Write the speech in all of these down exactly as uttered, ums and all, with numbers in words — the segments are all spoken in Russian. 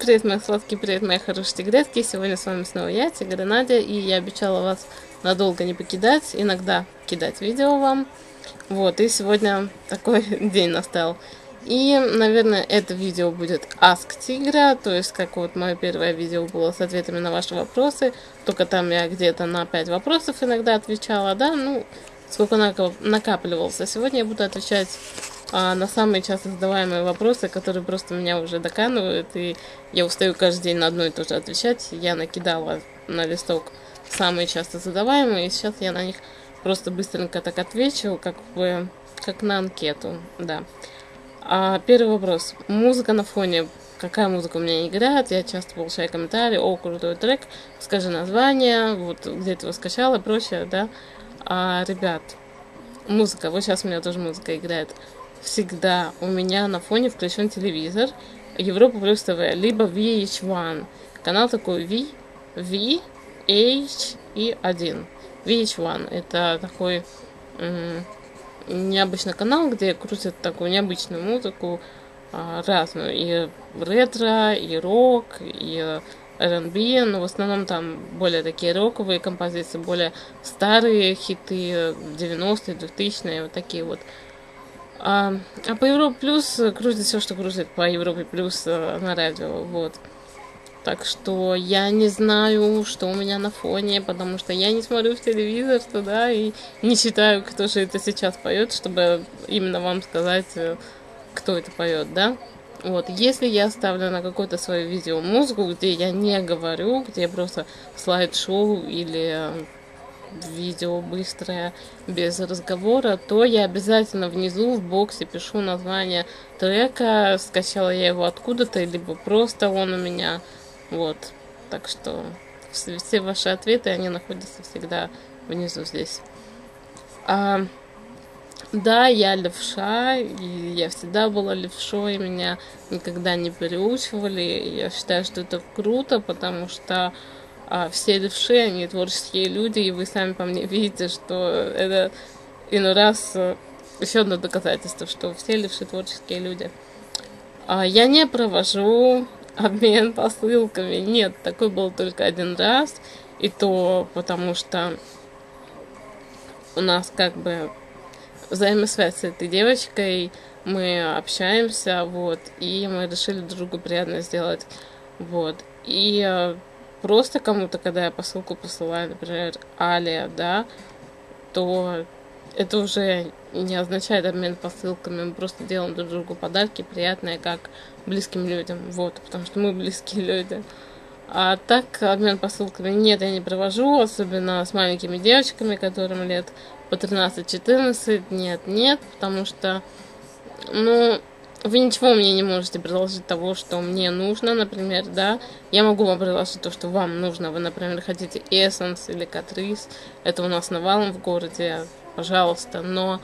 Привет, мои сладкие, привет, мои хорошие тигрески. Сегодня с вами снова я, Тигра Надя, и я обещала вас надолго не покидать, иногда кидать видео вам. Вот, и сегодня такой день настал. И, наверное, это видео будет Ask Тигра, то есть, как вот мое первое видео было с ответами на ваши вопросы, только там я где-то на пять вопросов иногда отвечала, да, ну, сколько накапливался. Сегодня я буду отвечать а, на самые часто задаваемые вопросы, которые просто меня уже доканывают, и я устаю каждый день на одно и то же отвечать. Я накидала на листок самые часто задаваемые, и сейчас я на них просто быстренько так отвечу, как бы, как на анкету, да. А первый вопрос. Музыка на фоне. Какая музыка у меня играет? Я часто получаю комментарии. О, крутой трек. Скажи название. Вот где ты его скачала и прочее, да. А, ребят, музыка. Вот сейчас у меня тоже музыка играет. Всегда у меня на фоне включен телевизор. Европа Плюс ТВ. Либо ви эйч один. Канал такой ви эйч один. ви эйч один. Это такой... необычный канал, где крутят такую необычную музыку, а, разную, и ретро, и рок, и ар энд би, но в основном там более такие роковые композиции, более старые хиты девяностые, двухтысячные, вот такие вот. А, а по Европе Плюс крутит все, что крутит по Европе Плюс на радио, вот. Так что я не знаю, что у меня на фоне, потому что я не смотрю в телевизор туда и не читаю, кто же это сейчас поет, чтобы именно вам сказать, кто это поет, да? Вот, если я ставлю на какое-то свое видео музыку, где я не говорю, где просто слайд-шоу или видео быстрое, без разговора, то я обязательно внизу в боксе пишу название трека, скачала я его откуда-то, либо просто он у меня... Вот, так что все ваши ответы, они находятся всегда внизу здесь. А, да, я левша, и я всегда была левшой, меня никогда не переучивали. Я считаю, что это круто, потому что а, все левши, они творческие люди, и вы сами по мне видите, что это иной раз еще одно доказательство, что все левши творческие люди. А, я не провожу... обмен посылками. Нет, такой был только один раз. И то потому что у нас как бы взаимосвязь с этой девочкой. Мы общаемся, вот. И мы решили другу приятно сделать. Вот. И просто кому-то, когда я посылку посылаю, например, Али, да, то это уже не означает обмен посылками, мы просто делаем друг другу подарки приятные, как близким людям, вот, потому что мы близкие люди. А так, обмен посылками нет, я не провожу, особенно с маленькими девочками, которым лет по тринадцать-четырнадцать, нет, нет, потому что, ну, вы ничего мне не можете предложить того, что мне нужно, например, да. Я могу вам предложить то, что вам нужно. Вы, например, хотите Essence или Catrice. Это у нас навалом в городе, пожалуйста. Но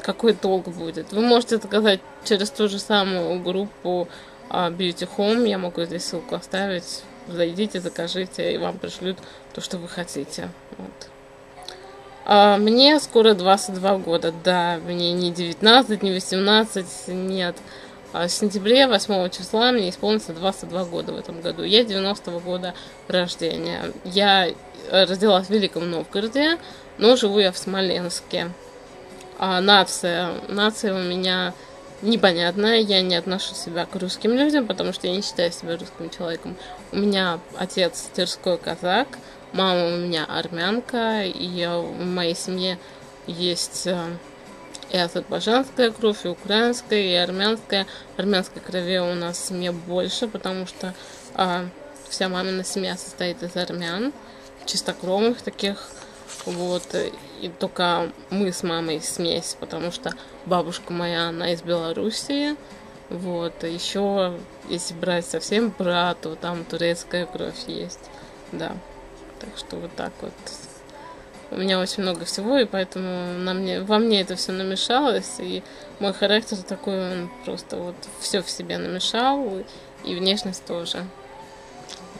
какой толк будет? Вы можете заказать через ту же самую группу Beauty Home. Я могу здесь ссылку оставить. Зайдите, закажите, и вам пришлют то, что вы хотите. Вот. Мне скоро двадцать два года, да, мне не девятнадцать, не восемнадцать, нет. В сентябре, восьмого числа, мне исполнится двадцать два года в этом году. Я девяностого года рождения. Я родилась в Великом Новгороде, но живу я в Смоленске. А нация, нация у меня непонятная, я не отношу себя к русским людям, потому что я не считаю себя русским человеком. У меня отец тверской казак. Мама у меня армянка, и в моей семье есть и азербайджанская кровь, и украинская, и армянская. Армянской крови у нас в семье больше, потому что а, вся мамина семья состоит из армян, чистокровных таких, вот. И только мы с мамой смесь, потому что бабушка моя, она из Белоруссии, вот. Еще, если брать совсем брату, там турецкая кровь есть, да. Так что вот так вот. У меня очень много всего, и поэтому на мне, во мне это все намешалось, и мой характер такой, он просто вот все в себе намешал, и внешность тоже.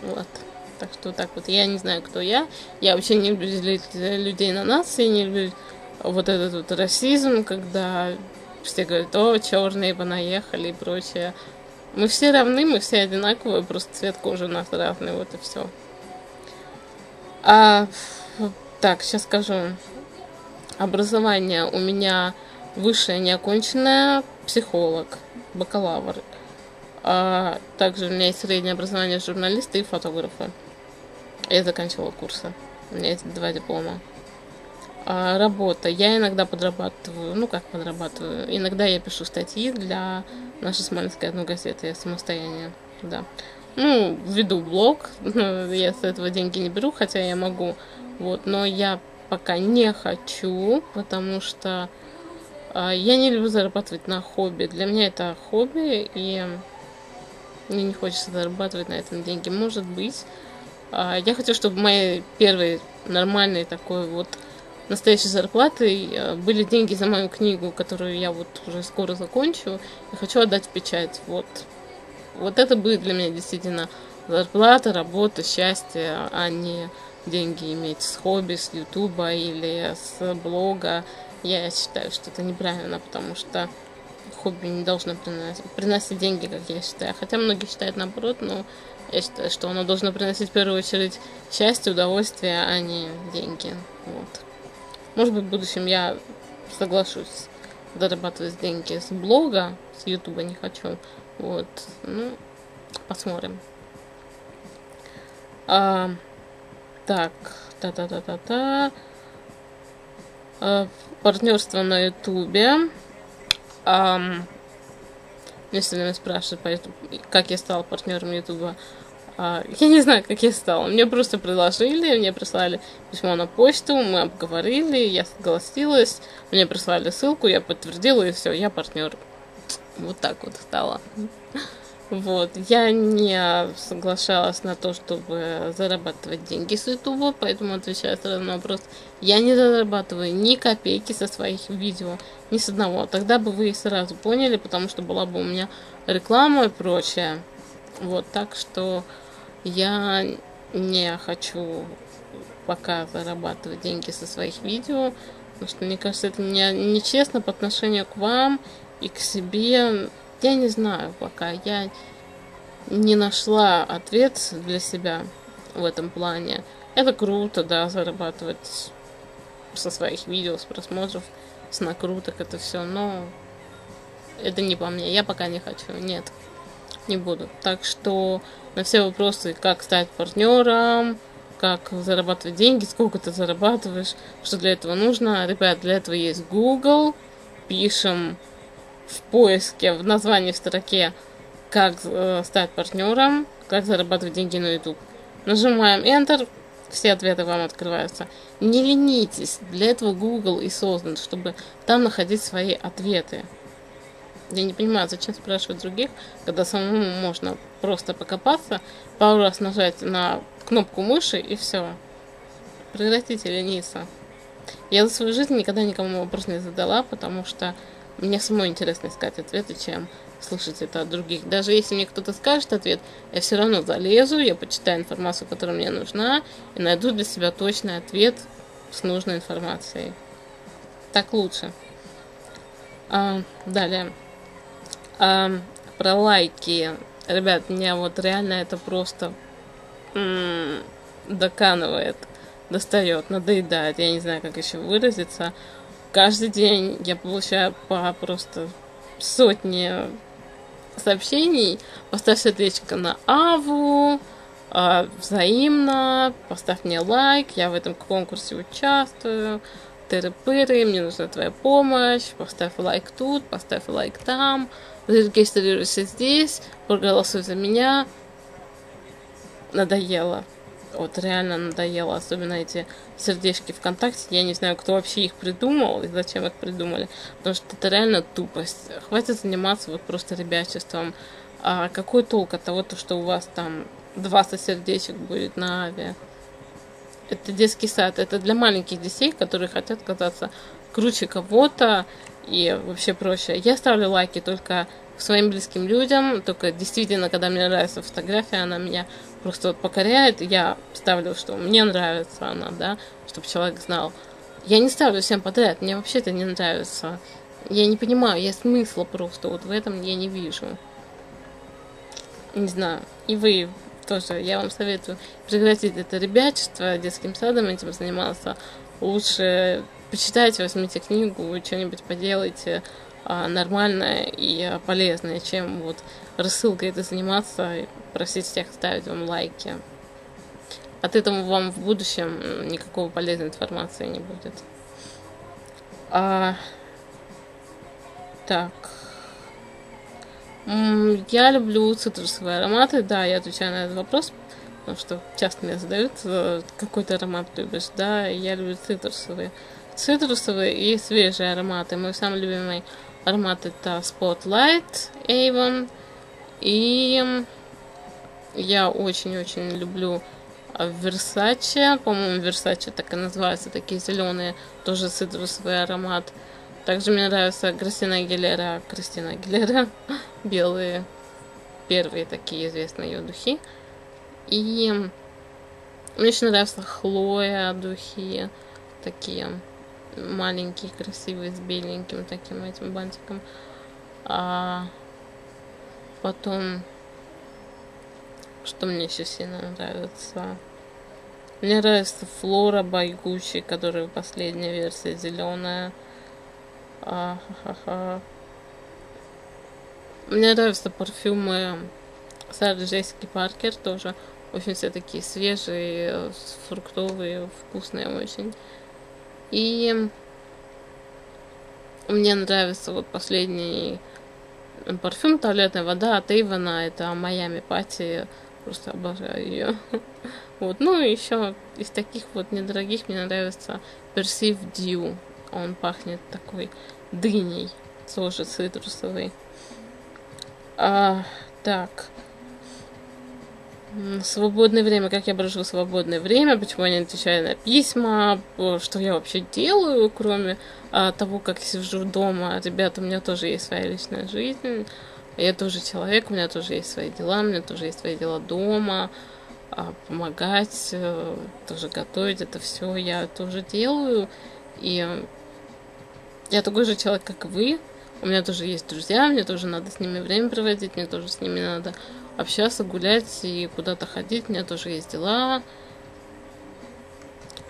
Вот. Так что так вот. Я не знаю, кто я. Я вообще не люблю делить людей на нации, не люблю вот этот вот расизм, когда все говорят, о, черные понаехали и прочее. Мы все равны, мы все одинаковые, просто цвет кожи у нас разный, вот и все. А, так, сейчас скажу. Образование у меня высшее неоконченное, психолог, бакалавр. А, также у меня есть среднее образование журналиста и фотографа. Я заканчивала курсы. У меня есть два диплома. А, работа. Я иногда подрабатываю. Ну, как подрабатываю? Иногда я пишу статьи для нашей смоленской одной газеты. Я самостоятельно, да. Ну, веду блог. Я с этого деньги не беру, хотя я могу. Вот. Но я пока не хочу, потому что а, я не люблю зарабатывать на хобби. Для меня это хобби, и мне не хочется зарабатывать на этом деньги. Может быть. А, я хочу, чтобы мои первые нормальные такой вот настоящей зарплатой были деньги за мою книгу, которую я вот уже скоро закончу, и хочу отдать в печать. Вот. Вот это будет для меня действительно зарплата, работа, счастье, а не деньги иметь с хобби, с ютуба или с блога. Я считаю, что это неправильно, потому что хобби не должно приносить, приносить деньги, как я считаю. Хотя многие считают наоборот, но я считаю, что оно должно приносить в первую очередь счастье, удовольствие, а не деньги. Вот. Может быть, в будущем я соглашусь зарабатывать деньги с блога, с ютуба не хочу. Вот, ну, посмотрим. А, так, та-та-та-та-та. А, партнерство на ютубе. А, если меня спрашивают, как я стала партнером ютуба, я не знаю, как я стала. Мне просто предложили, мне прислали письмо на почту, мы обговорили, я согласилась, мне прислали ссылку, я подтвердила, и все, я партнер. Вот так вот стала. Вот. Я не соглашалась на то, чтобы зарабатывать деньги с ютуба, поэтому отвечаю сразу на вопрос. Я не зарабатываю ни копейки со своих видео, ни с одного. Тогда бы вы их сразу поняли, потому что была бы у меня реклама и прочее. Вот, так что я не хочу пока зарабатывать деньги со своих видео, потому что, мне кажется, это нечестно по отношению к вам и к себе. Я не знаю пока, я не нашла ответ для себя в этом плане. Это круто, да, зарабатывать со своих видео, с просмотров, с накруток, это все, но это не по мне, я пока не хочу, нет. Не буду. Так что на все вопросы, как стать партнером, как зарабатывать деньги, сколько ты зарабатываешь, что для этого нужно. Ребят, для этого есть Google. Пишем в поиске, в названии в строке, как э, стать партнером, как зарабатывать деньги на YouTube. Нажимаем Enter, все ответы вам открываются. Не ленитесь, для этого Google и создан, чтобы там находить свои ответы. Я не понимаю, зачем спрашивать других, когда самому можно просто покопаться, пару раз нажать на кнопку мыши и все. Прекратите лениться. Я за свою жизнь никогда никому вопрос не задала, потому что мне самой интересно искать ответы, чем слышать это от других. Даже если мне кто-то скажет ответ, я все равно залезу, я почитаю информацию, которая мне нужна, и найду для себя точный ответ с нужной информацией. Так лучше. А, далее. А, про лайки. Ребят, меня вот реально это просто м-м, доканывает, достает, надоедает. Я не знаю, как еще выразиться. Каждый день я получаю по просто сотни сообщений. Поставь сердечко на Аву, а, взаимно, поставь мне лайк, я в этом конкурсе участвую. Тыры-пыры, мне нужна твоя помощь, поставь лайк тут, поставь лайк там. Зарегистрируйся здесь, проголосуй за меня. Надоело. Вот реально надоело. Особенно эти сердечки ВКонтакте. Я не знаю, кто вообще их придумал и зачем их придумали. Потому что это реально тупость. Хватит заниматься вот просто ребячеством. А какой толк от того, что у вас там двадцать сердечек будет на Аве? Это детский сад. Это для маленьких детей, которые хотят казаться круче кого-то. И вообще проще. Я ставлю лайки только своим близким людям, только действительно, когда мне нравится фотография, она меня просто вот покоряет, я ставлю, что мне нравится она, да, чтобы человек знал. Я не ставлю всем подряд, мне вообще-то не нравится. Я не понимаю, я смысла просто вот в этом я не вижу. не знаю, и вы тоже, я вам советую прекратить это ребячество, детским садом этим занимался, лучше почитайте, возьмите книгу, что-нибудь поделайте нормальное и полезное, чем вот рассылкой это заниматься и просить всех ставить вам лайки. От этого вам в будущем никакого полезной информации не будет. А... Так. Я люблю цитрусовые ароматы. Да, я отвечаю на этот вопрос, потому что часто меня задают, какой ты аромат любишь. Да, я люблю цитрусовые. Цитрусовые и свежие ароматы. Мой самый любимый аромат это Spotlight Avon. И я очень-очень люблю Versace. По-моему, Versace так и называются. Такие зеленые, тоже цитрусовый аромат. Также мне нравится Кристина Гиллера, Кристина Гиллера, белые, первые такие известные ее духи. И мне еще нравятся Хлоя духи, такие маленькие, красивые, с беленьким таким этим бантиком. А потом, что мне еще сильно нравится? Мне нравится флора байгучи, которая последняя версия зеленая. А, ха, ха. Мне нравятся парфюмы сары паркер, тоже очень все такие свежие, фруктовые, вкусные очень. И мне нравится вот последний парфюм туалетная вода от Эйвена, это Майами пати, просто обожаю ее. Вот, ну и еще из таких вот недорогих мне нравится Персив Дью. Он пахнет такой дыней, тоже цитрусовый. А, так. Свободное время. Как я провожу свободное время? Почему я не отвечаю на письма? Что я вообще делаю, кроме а, того, как сижу дома? Ребята, у меня тоже есть своя личная жизнь. Я тоже человек, у меня тоже есть свои дела. У меня тоже есть свои дела дома. А, помогать, тоже готовить. Это все я тоже делаю. И... Я такой же человек, как вы, у меня тоже есть друзья, мне тоже надо с ними время проводить, мне тоже с ними надо общаться, гулять и куда-то ходить, у меня тоже есть дела.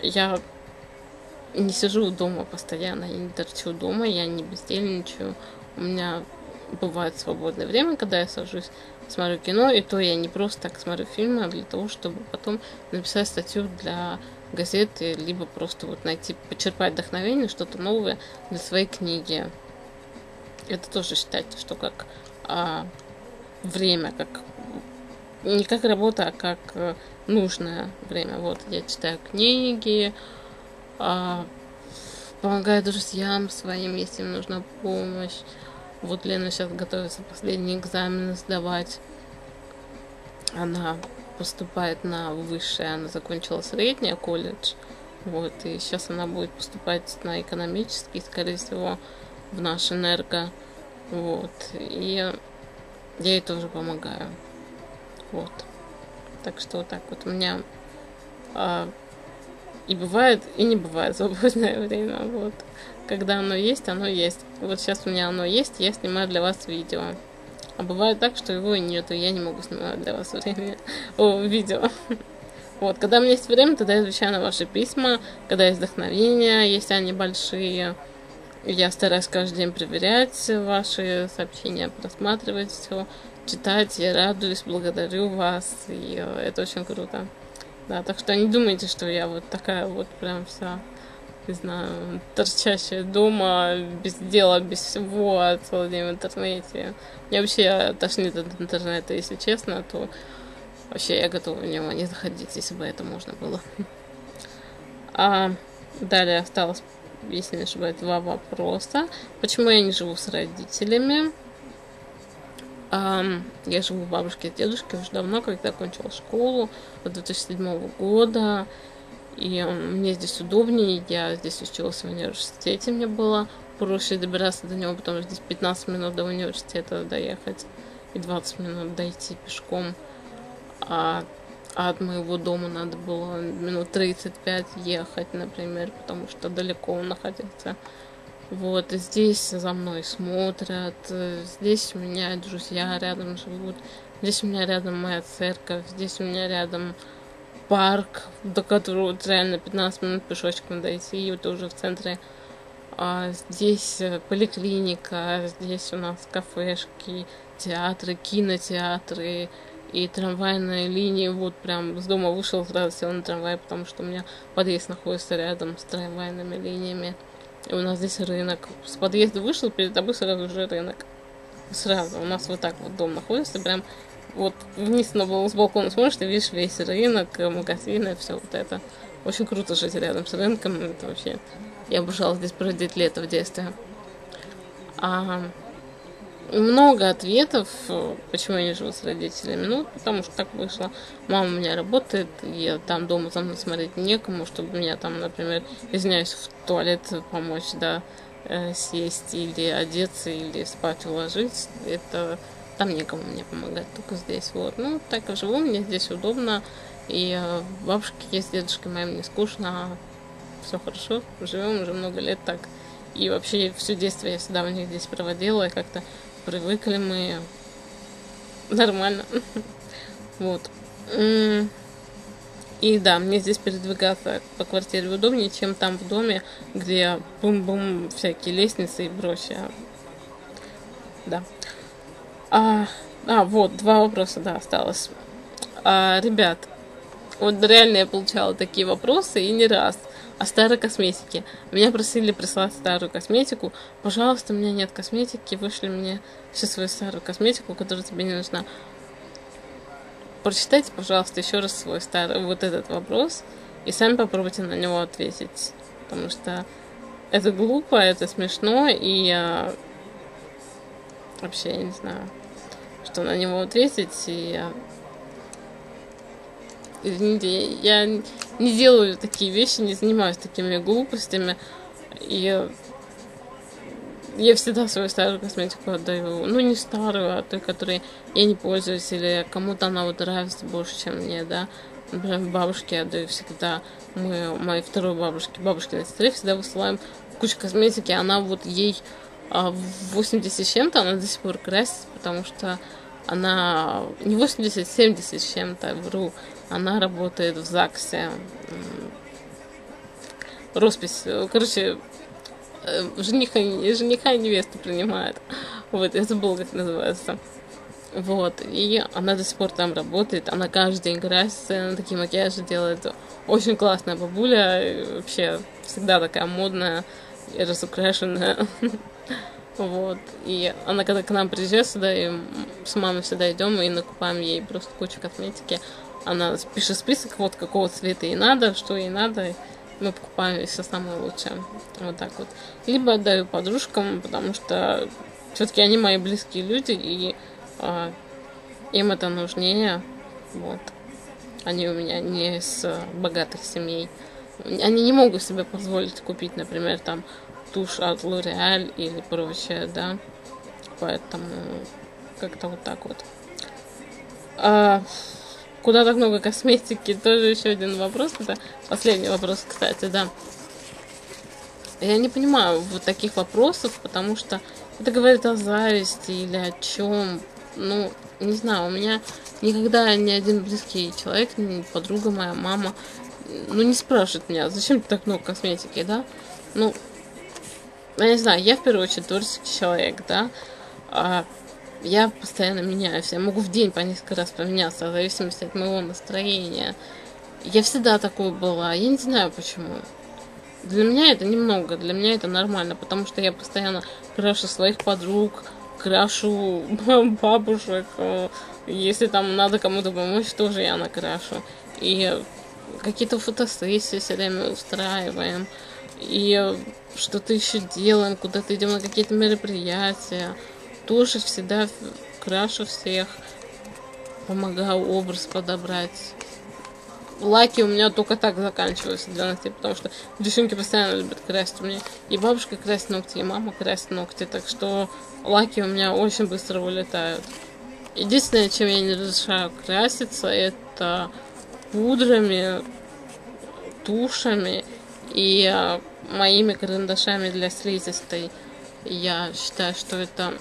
Я не сижу дома постоянно, я не торчу дома, я не бездельничаю, у меня бывает свободное время, когда я сажусь, смотрю кино, и то я не просто так смотрю фильмы, а для того, чтобы потом написать статью для... газеты, либо просто вот найти, почерпать вдохновение, что-то новое для своей книги. Это тоже считается, что как а, время, как не как работа, а как а, нужное время. Вот, я читаю книги, а, помогаю друзьям своим, если им нужна помощь. Вот Лена сейчас готовится последний экзамен сдавать. Она... поступает на высшее, она закончила среднее, колледж, вот, и сейчас она будет поступать на экономический, скорее всего, в наш энерго, вот, и я ей тоже помогаю, вот, так что вот так вот у меня а, и бывает, и не бывает свободное время, вот, когда оно есть, оно есть, вот сейчас у меня оно есть, я снимаю для вас видео. А бывает так, что его и нету, я не могу снимать для вас время, о, видео. Вот, когда у меня есть время, тогда я отвечаю на ваши письма, когда есть вдохновение, если они большие. Я стараюсь каждый день проверять ваши сообщения, просматривать все, читать, я радуюсь, благодарю вас, и это очень круто. Да, так что не думайте, что я вот такая вот прям вся, не знаю, торчащая дома, без дела, без всего, целый день в интернете. Мне вообще тошнит от интернета, если честно, то вообще я готова в него не заходить, если бы это можно было. А далее осталось, если не ошибаюсь, два вопроса. Почему я не живу с родителями? А, я живу у бабушки и дедушки уже давно, когда я кончила школу, с две тысячи седьмого года. И мне здесь удобнее, я здесь училась в университете, мне было проще добираться до него, потому что здесь пятнадцать минут до университета доехать и двадцать минут дойти пешком, а от моего дома надо было минут тридцать пять ехать, например, потому что далеко он находится. Вот, и здесь за мной смотрят, здесь у меня друзья рядом живут, Здесь у меня рядом моя церковь, здесь у меня рядом парк, до которого реально пятнадцать минут пешочком дойти, и это уже в центре. А здесь поликлиника, здесь у нас кафешки, театры, кинотеатры и трамвайные линии. Вот прям с дома вышел, сразу сел на трамвай, потому что у меня подъезд находится рядом с трамвайными линиями. И у нас здесь рынок. С подъезда вышел, перед тобой сразу же рынок. Сразу. У нас вот так вот дом находится. Прям вот вниз на с балкона смотришь, ты видишь весь рынок, магазины, все вот это. Очень круто жить рядом с рынком. Это вообще... Я обожала здесь проводить лето в детстве. А, много ответов, почему я не живу с родителями. Ну, потому что так вышло. Мама у меня работает, я там дома за мной смотреть некому, чтобы меня там, например, извиняюсь, в туалет помочь, да, сесть или одеться, или спать уложить. Это там некому мне помогать, только здесь. Вот. Ну, так и живу, мне здесь удобно. И бабушки есть, дедушки моим не скучно. Все хорошо, живем уже много лет так. И вообще все детство я всегда у них здесь проводила, и как-то привыкли мы нормально. Вот. И да, мне здесь передвигаться по квартире удобнее, чем там в доме, где бум-бум, всякие лестницы и прочее. Да. А, а, вот, два вопроса, да, осталось. А, ребят, вот реально я получала такие вопросы, и не раз. О старой косметике. Меня просили прислать старую косметику. Пожалуйста, у меня нет косметики. Вышли мне всю свою старую косметику, которая тебе не нужна. Прочитайте, пожалуйста, еще раз свой старый вот этот вопрос. И сами попробуйте на него ответить. Потому что это глупо, это смешно. И я... вообще я не знаю, что на него ответить. И я... Извините, я не делаю такие вещи, не занимаюсь такими глупостями. И я всегда свою старую косметику отдаю. Ну, не старую, а той, которой я не пользуюсь, или кому-то она вот нравится больше, чем мне, да. Например, бабушке я отдаю всегда. Мы, моей второй бабушке, бабушкиной сестре, всегда высылаем кучу косметики. Она вот ей восемьдесят с чем-то, она до сих пор красится, потому что она не восемьдесят, семьдесят с чем-то, вру. Она работает в ЗАГСе. Роспись. Короче, жениха, жениха и невесту принимает. Вот, я забыла, как называется. Вот. И она до сих пор там работает. Она каждый день красится, она такие макияжи делает. Очень классная бабуля. Вообще, всегда такая модная и разукрашенная. Вот. И она когда к нам приезжает сюда, и с мамой всегда идем и накупаем ей просто кучу косметики. Она пишет список, вот какого цвета ей надо, что ей надо. Мы покупаем все самое лучшее. Вот так вот. Либо отдаю подружкам, потому что все-таки они мои близкие люди, и э, им это нужнее. Вот. Они у меня не из богатых семей. Они не могут себе позволить купить, например, там тушь от L'Oréal или прочее, да. Поэтому как-то вот так вот. А... Куда так много косметики? Тоже еще один вопрос. Это последний вопрос, кстати, да. Я не понимаю вот таких вопросов, потому что это говорит о зависти или о чем. Ну, не знаю, у меня никогда ни один близкий человек, ни подруга моя, мама, ну, не спрашивает меня, зачем ты так много косметики, да? Ну, я не знаю, я в первую очередь творческий человек, да. А я постоянно меняюсь, я могу в день по несколько раз поменяться, в зависимости от моего настроения. Я всегда такой была, я не знаю почему. Для меня это немного, для меня это нормально, потому что я постоянно крашу своих подруг, крашу бабушек. Если там надо кому-то помочь, тоже я накрашу. И какие-то фотосессии все время устраиваем. И что-то еще делаем, куда-то идем на какие-то мероприятия. Тоже всегда крашу всех, помогаю образ подобрать. Лаки у меня только так заканчиваются для ногтей, потому что девчонки постоянно любят красить. У меня и бабушка красит ногти, и мама красит ногти, так что лаки у меня очень быстро вылетают. Единственное, чем я не разрешаю краситься, это пудрами, тушами и моими карандашами для слизистой. Я считаю, что это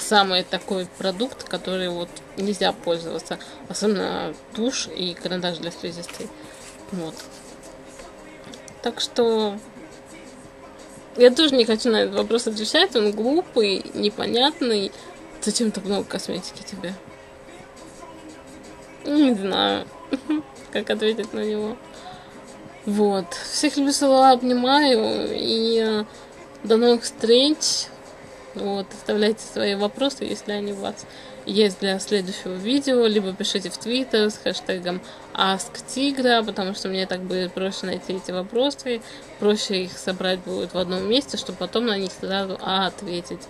самый такой продукт, который вот нельзя пользоваться, особенно тушь и карандаш для слизистой. Вот. Так что я тоже не хочу на этот вопрос отвечать, он глупый, непонятный. Зачем так много косметики тебе? Не знаю, как ответить на него. Вот. Всех люблю, целую, обнимаю. И до новых встреч. Вот. Оставляйте свои вопросы, если они у вас есть, для следующего видео. Либо пишите в Твиттер с хэштегом AskTigra, потому что мне так будет проще найти эти вопросы. Проще их собрать будет в одном месте, чтобы потом на них сразу ответить.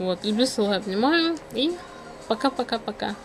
Вот. Люблю, целую, обнимаю. И пока-пока-пока.